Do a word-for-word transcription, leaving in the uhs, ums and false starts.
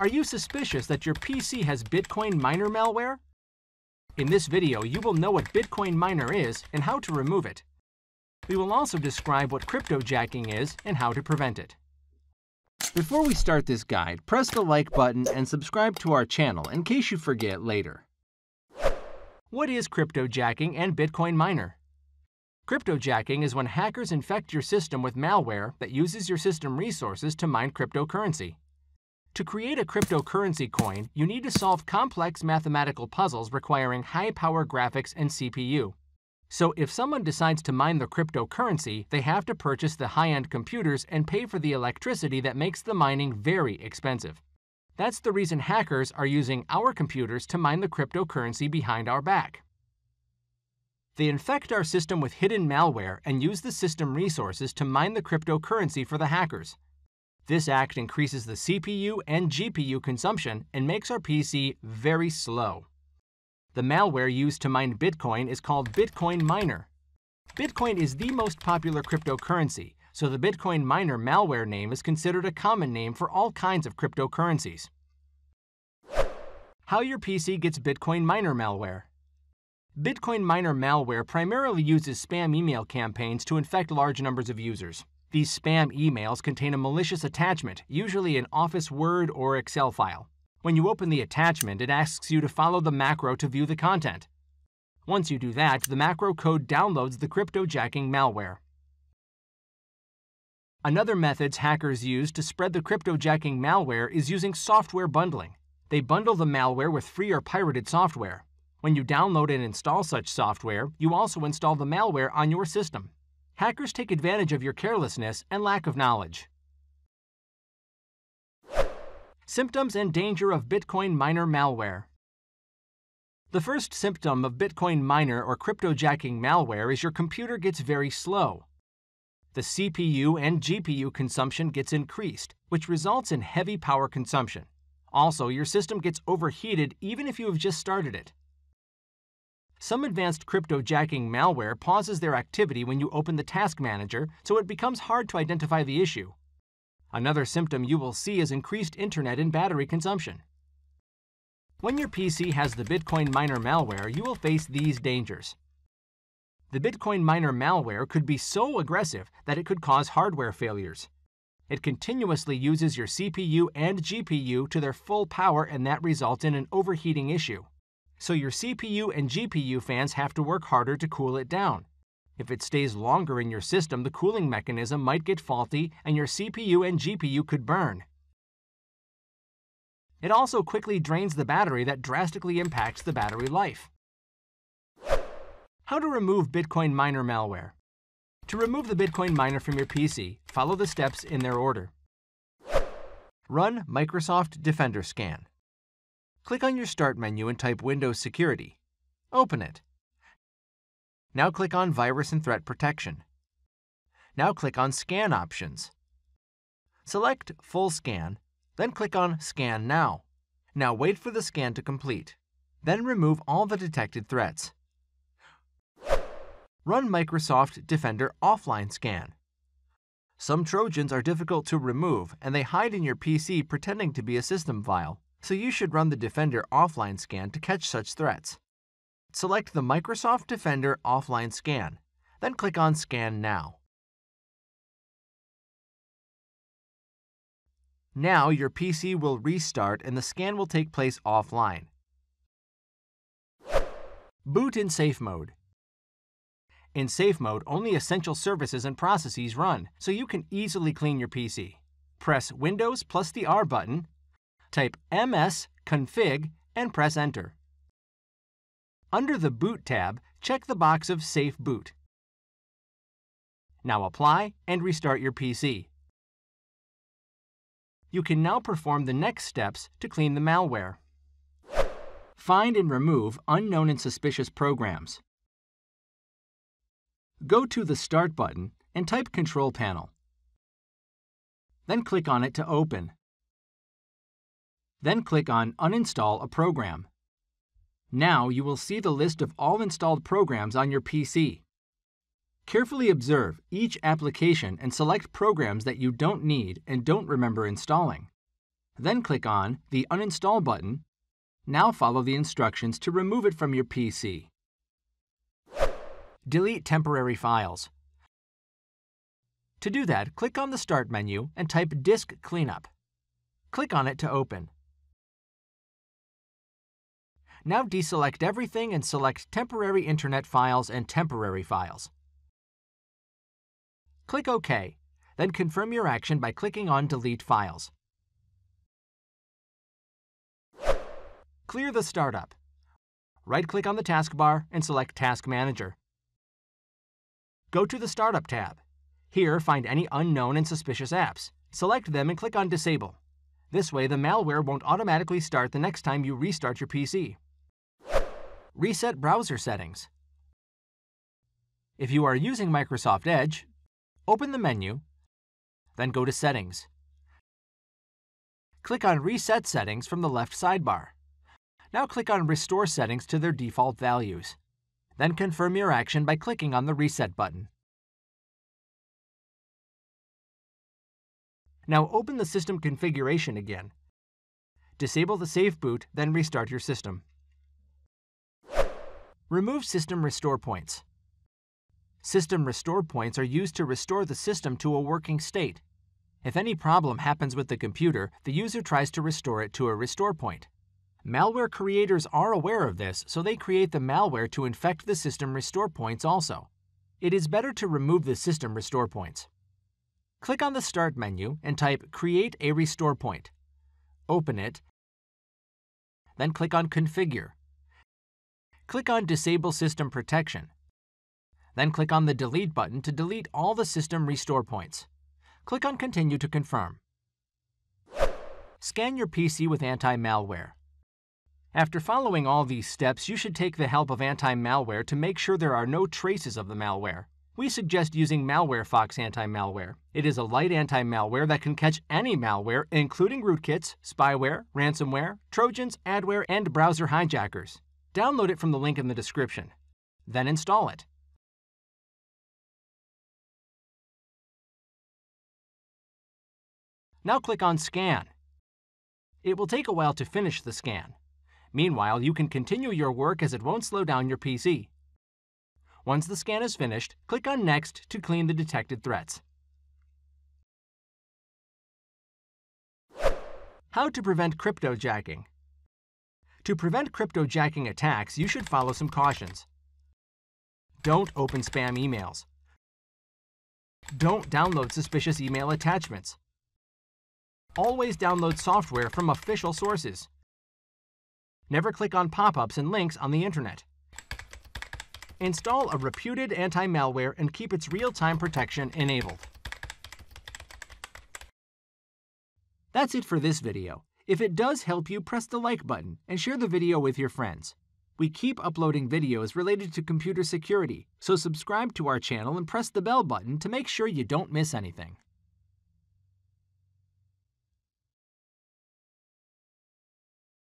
Are you suspicious that your P C has Bitcoin Miner malware? In this video, you will know what Bitcoin Miner is and how to remove it. We will also describe what cryptojacking is and how to prevent it. Before we start this guide, press the like button and subscribe to our channel in case you forget later. What is cryptojacking and Bitcoin Miner? Cryptojacking is when hackers infect your system with malware that uses your system resources to mine cryptocurrency. To create a cryptocurrency coin, you need to solve complex mathematical puzzles requiring high-power graphics and C P U. So if someone decides to mine the cryptocurrency, they have to purchase the high-end computers and pay for the electricity that makes the mining very expensive. That's the reason hackers are using our computers to mine the cryptocurrency behind our back. They infect our system with hidden malware and use the system resources to mine the cryptocurrency for the hackers. This act increases the C P U and G P U consumption and makes our P C very slow. The malware used to mine Bitcoin is called Bitcoin Miner. Bitcoin is the most popular cryptocurrency, so the Bitcoin Miner malware name is considered a common name for all kinds of cryptocurrencies. How your P C gets Bitcoin Miner malware. Bitcoin Miner malware primarily uses spam email campaigns to infect large numbers of users. These spam emails contain a malicious attachment, usually an Office Word or Excel file. When you open the attachment, it asks you to follow the macro to view the content. Once you do that, the macro code downloads the cryptojacking malware. Another method hackers use to spread the cryptojacking malware is using software bundling. They bundle the malware with free or pirated software. When you download and install such software, you also install the malware on your system. Hackers take advantage of your carelessness and lack of knowledge. Symptoms and danger of Bitcoin Miner malware. The first symptom of Bitcoin Miner or cryptojacking malware is your computer gets very slow. The C P U and G P U consumption gets increased, which results in heavy power consumption. Also, your system gets overheated even if you have just started it. Some advanced cryptojacking malware pauses their activity when you open the task manager, so it becomes hard to identify the issue. Another symptom you will see is increased internet and battery consumption. When your P C has the Bitcoin Miner malware, you will face these dangers. The Bitcoin Miner malware could be so aggressive that it could cause hardware failures. It continuously uses your C P U and G P U to their full power, and that results in an overheating issue. So your C P U and G P U fans have to work harder to cool it down. If it stays longer in your system, the cooling mechanism might get faulty and your C P U and G P U could burn. It also quickly drains the battery, that drastically impacts the battery life. How to remove Bitcoin Miner malware. To remove the Bitcoin Miner from your P C, follow the steps in their order. Run Microsoft Defender scan. Click on your Start menu and type Windows Security. Open it. Now click on Virus and Threat Protection. Now click on Scan Options. Select Full Scan, then click on Scan Now. Now wait for the scan to complete. Then remove all the detected threats. Run Microsoft Defender Offline Scan. Some Trojans are difficult to remove, and they hide in your P C pretending to be a system file, so you should run the Defender Offline Scan to catch such threats. Select the Microsoft Defender Offline Scan, then click on Scan Now. Now your P C will restart and the scan will take place offline. Boot in Safe Mode. In Safe Mode, only essential services and processes run, so you can easily clean your P C. Press Windows plus the R button, type M S config, and press Enter. Under the Boot tab, check the box of Safe Boot. Now apply and restart your P C. You can now perform the next steps to clean the malware. Find and remove unknown and suspicious programs. Go to the Start button and type Control Panel. Then click on it to open. Then click on Uninstall a Program. Now you will see the list of all installed programs on your P C. Carefully observe each application and select programs that you don't need and don't remember installing. Then click on the Uninstall button. Now follow the instructions to remove it from your P C. Delete temporary files. To do that, click on the Start menu and type Disk Cleanup. Click on it to open. Now deselect everything and select Temporary Internet Files and Temporary Files. Click OK, then confirm your action by clicking on Delete Files. Clear the startup. Right-click on the taskbar and select Task Manager. Go to the Startup tab. Here, find any unknown and suspicious apps. Select them and click on Disable. This way, the malware won't automatically start the next time you restart your P C. Reset browser settings. If you are using Microsoft Edge, open the menu, then go to Settings. Click on Reset Settings from the left sidebar. Now click on Restore Settings to their default values. Then confirm your action by clicking on the Reset button. Now open the system configuration again. Disable the Safe Boot, then restart your system. Remove System Restore Points. System Restore Points are used to restore the system to a working state. If any problem happens with the computer, the user tries to restore it to a restore point. Malware creators are aware of this, so they create the malware to infect the System Restore Points also. It is better to remove the System Restore Points. Click on the Start menu and type Create a Restore Point. Open it, then click on Configure. Click on Disable System Protection. Then click on the Delete button to delete all the system restore points. Click on Continue to confirm. Scan your P C with anti-malware. After following all these steps, you should take the help of anti-malware to make sure there are no traces of the malware. We suggest using MalwareFox anti-malware. It is a light anti-malware that can catch any malware, including rootkits, spyware, ransomware, Trojans, adware, and browser hijackers. Download it from the link in the description. Then install it. Now click on Scan. It will take a while to finish the scan. Meanwhile, you can continue your work as it won't slow down your P C. Once the scan is finished, click on Next to clean the detected threats. How to prevent cryptojacking. To prevent cryptojacking attacks, you should follow some cautions. Don't open spam emails. Don't download suspicious email attachments. Always download software from official sources. Never click on pop-ups and links on the internet. Install a reputed anti-malware and keep its real-time protection enabled. That's it for this video. If it does help you, press the like button and share the video with your friends. We keep uploading videos related to computer security, so subscribe to our channel and press the bell button to make sure you don't miss anything.